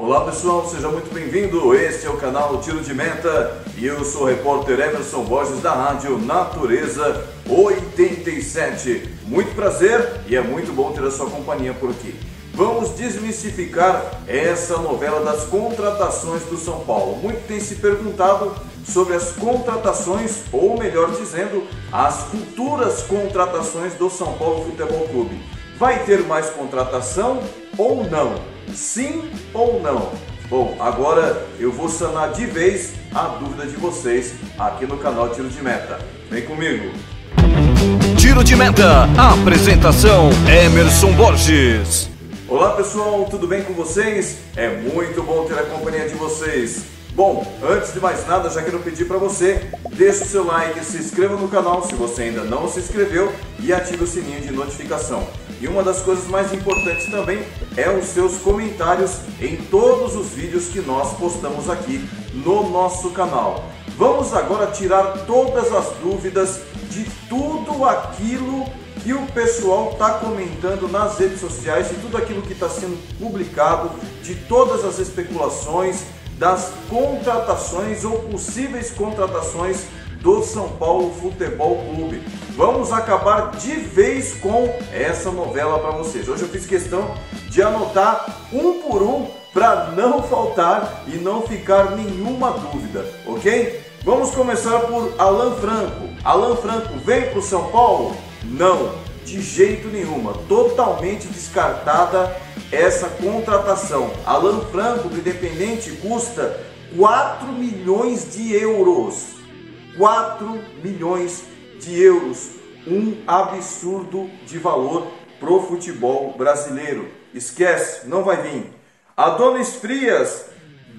Olá pessoal, seja muito bem-vindo, este é o canal Tiro de Meta e eu sou o repórter Emerson Borges da rádio Natureza 87. Muito prazer e é muito bom ter a sua companhia por aqui. Vamos desmistificar essa novela das contratações do São Paulo. Muito tem se perguntado sobre as contratações, ou melhor dizendo, as futuras contratações do São Paulo Futebol Clube. Vai ter mais contratação ou não? Sim ou não? Bom, agora eu vou sanar de vez a dúvida de vocês aqui no canal Tiro de Meta. Vem comigo! Tiro de Meta, apresentação Emerson Borges. Olá pessoal, tudo bem com vocês? É muito bom ter a companhia de vocês. Bom, antes de mais nada, já quero pedir para você, deixe o seu like, se inscreva no canal se você ainda não se inscreveu e ative o sininho de notificação. E uma das coisas mais importantes também é os seus comentários em todos os vídeos que nós postamos aqui no nosso canal. Vamos agora tirar todas as dúvidas de tudo aquilo que o pessoal está comentando nas redes sociais, de tudo aquilo que está sendo publicado, de todas as especulações, das contratações ou possíveis contratações do São Paulo Futebol Clube. Vamos acabar de vez com essa novela para vocês. Hoje eu fiz questão de anotar um por um para não faltar e não ficar nenhuma dúvida, ok? Vamos começar por Alan Franco. Alan Franco vem para o São Paulo? Não, de jeito nenhuma. Totalmente descartada essa contratação. Alan Franco do Independente custa 4 milhões de euros. 4 milhões de euros, um absurdo de valor para o futebol brasileiro. Esquece, não vai vir. Adonis Frias,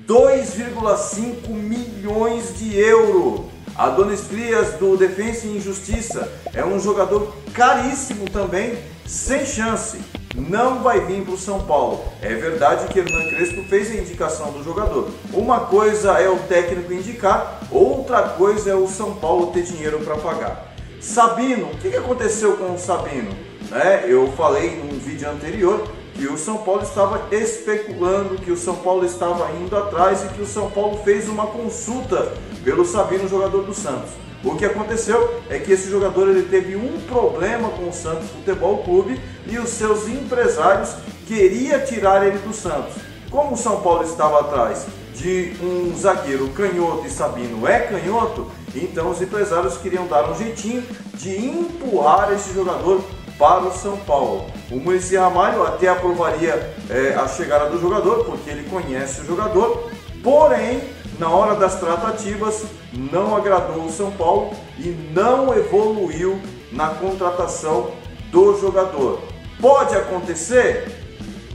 2,5 milhões de euros. Adonis Frias do Defensa e Justiça é um jogador caríssimo também, sem chance. Não vai vir para o São Paulo. É verdade que Hernan Crespo fez a indicação do jogador. Uma coisa é o técnico indicar, outra coisa é o São Paulo ter dinheiro para pagar. Sabino, o que aconteceu com o Sabino? Eu falei num vídeo anterior que o São Paulo estava especulando, que o São Paulo estava indo atrás e que o São Paulo fez uma consulta pelo Sabino, jogador do Santos. O que aconteceu é que esse jogador ele teve um problema com o Santos Futebol Clube e os seus empresários queriam tirar ele do Santos. Como o São Paulo estava atrás de um zagueiro canhoto e Sabino é canhoto, então os empresários queriam dar um jeitinho de empurrar esse jogador para o São Paulo. O Muricy Ramalho até aprovaria a chegada do jogador, porque ele conhece o jogador, porém, na hora das tratativas, não agradou o São Paulo e não evoluiu na contratação do jogador. Pode acontecer?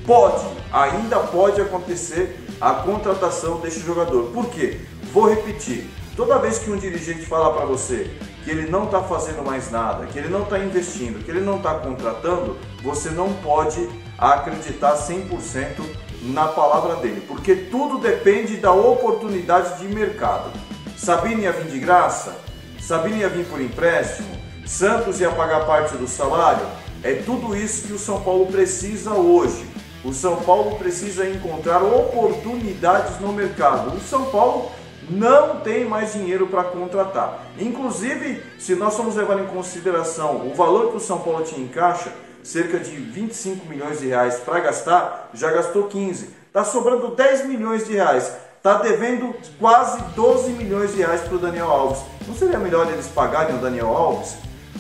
Pode, ainda pode acontecer a contratação deste jogador. Por quê? Vou repetir. Toda vez que um dirigente fala para você que ele não está fazendo mais nada, que ele não está investindo, que ele não está contratando, você não pode acreditar 100% na palavra dele, porque tudo depende da oportunidade de mercado. Sabino ia vir de graça? Sabino ia vir por empréstimo? Santos ia pagar parte do salário? É tudo isso que o São Paulo precisa hoje. O São Paulo precisa encontrar oportunidades no mercado. O São Paulo não tem mais dinheiro para contratar. Inclusive, se nós formos levar em consideração o valor que o São Paulo tinha em caixa, cerca de 25 milhões de reais para gastar, já gastou 15. Está sobrando 10 milhões de reais. Está devendo quase 12 milhões de reais para o Daniel Alves. Não seria melhor eles pagarem o Daniel Alves?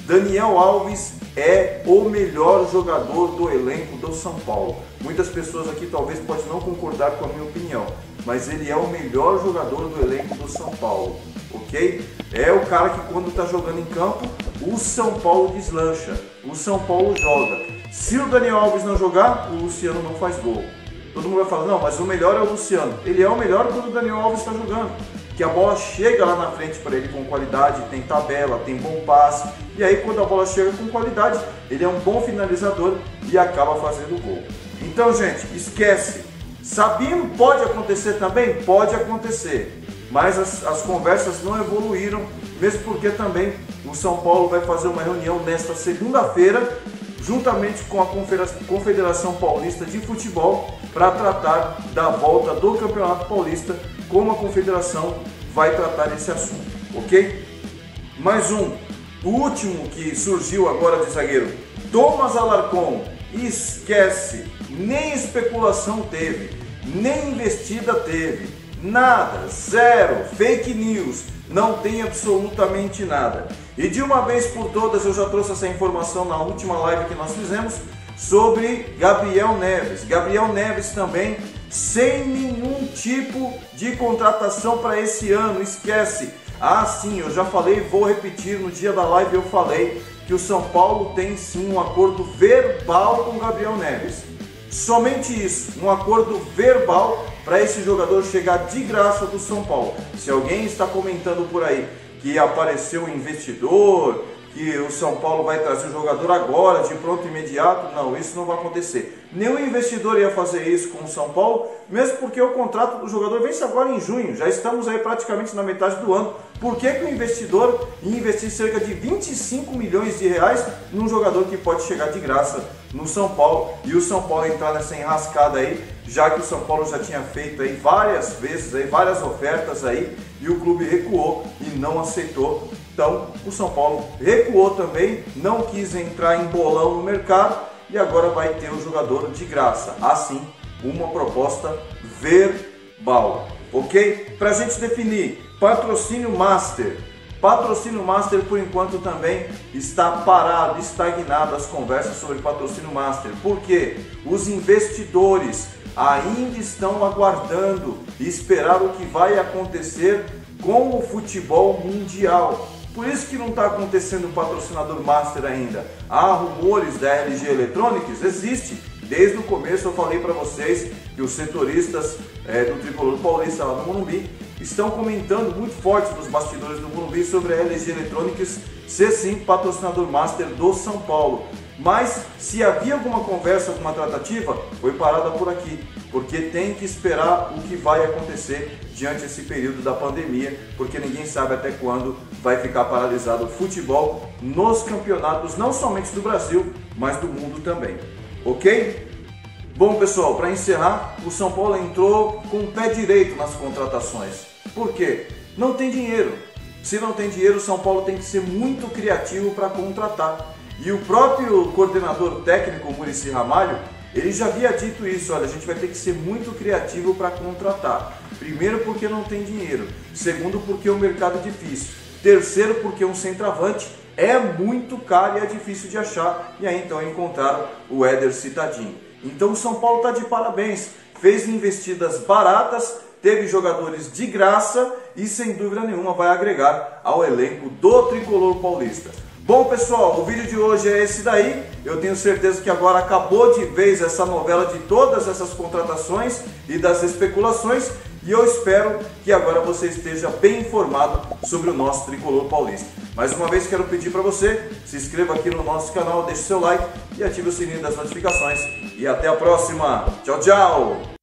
Daniel Alves é o melhor jogador do elenco do São Paulo. Muitas pessoas aqui talvez possam não concordar com a minha opinião, mas ele é o melhor jogador do elenco do São Paulo, ok? É o cara que quando está jogando em campo, o São Paulo deslancha, o São Paulo joga. Se o Daniel Alves não jogar, o Luciano não faz gol. Todo mundo vai falar, não, mas o melhor é o Luciano. Ele é o melhor quando o Daniel Alves está jogando, que a bola chega lá na frente para ele com qualidade, tem tabela, tem bom passe. E aí quando a bola chega com qualidade, ele é um bom finalizador e acaba fazendo gol. Então, gente, esquece. Sabino pode acontecer também? Pode acontecer. Mas as conversas não evoluíram, mesmo porque também o São Paulo vai fazer uma reunião nesta segunda-feira juntamente com a Confederação Paulista de Futebol, para tratar da volta do Campeonato Paulista, como a Confederação vai tratar esse assunto, ok? Mais um, o último que surgiu agora de zagueiro, Tomas Alarcom. Esquece, nem especulação teve, nem investida teve, nada, zero, fake news, não tem absolutamente nada. E de uma vez por todas, eu já trouxe essa informação na última live que nós fizemos sobre Gabriel Neves. Gabriel Neves também sem nenhum tipo de contratação para esse ano, esquece. Ah sim, eu já falei, vou repetir, no dia da live eu falei que o São Paulo tem sim um acordo verbal com Gabriel Neves. Somente isso, um acordo verbal para esse jogador chegar de graça do São Paulo. Se alguém está comentando por aí que apareceu um investidor, que o São Paulo vai trazer o jogador agora, de pronto, imediato, não, isso não vai acontecer. Nenhum investidor ia fazer isso com o São Paulo, mesmo porque o contrato do jogador vence agora em junho, já estamos aí praticamente na metade do ano. Por que que o investidor ia investir cerca de 25 milhões de reais num jogador que pode chegar de graça no São Paulo e o São Paulo entrar nessa enrascada aí, já que o São Paulo já tinha feito aí várias vezes, aí, várias ofertas aí, e o clube recuou e não aceitou. Então o São Paulo recuou também, não quis entrar em bolão no mercado e agora vai ter o jogador de graça. Assim, uma proposta verbal, ok? Para a gente definir, patrocínio master por enquanto também está parado, estagnado as conversas sobre patrocínio master, porque os investidores ainda estão aguardando e esperar o que vai acontecer com o futebol mundial. Por isso que não está acontecendo o patrocinador master ainda. Há rumores da LG Electronics, existe. Desde o começo eu falei para vocês que os setoristas do Tricolor Paulista lá no Morumbi estão comentando muito forte nos bastidores do Morumbi sobre a LG Electronics ser sim patrocinador master do São Paulo. Mas se havia alguma conversa, alguma tratativa, foi parada por aqui, porque tem que esperar o que vai acontecer diante desse período da pandemia, porque ninguém sabe até quando vai ficar paralisado o futebol nos campeonatos, não somente do Brasil, mas do mundo também, ok? Bom pessoal, para encerrar, o São Paulo entrou com o pé direito nas contratações. Por quê? Não tem dinheiro. Se não tem dinheiro, o São Paulo tem que ser muito criativo para contratar. E o próprio coordenador técnico, Muricy Ramalho, ele já havia dito isso, olha, a gente vai ter que ser muito criativo para contratar. Primeiro porque não tem dinheiro, segundo porque o mercado é difícil, terceiro porque um centroavante é muito caro e é difícil de achar, e aí então encontraram o Éder Citadinho. Então o São Paulo está de parabéns, fez investidas baratas, teve jogadores de graça e sem dúvida nenhuma vai agregar ao elenco do Tricolor Paulista. Bom pessoal, o vídeo de hoje é esse daí, eu tenho certeza que agora acabou de vez essa novela de todas essas contratações e das especulações e eu espero que agora você esteja bem informado sobre o nosso Tricolor Paulista. Mais uma vez quero pedir para você, se inscreva aqui no nosso canal, deixe seu like e ative o sininho das notificações e até a próxima. Tchau, tchau!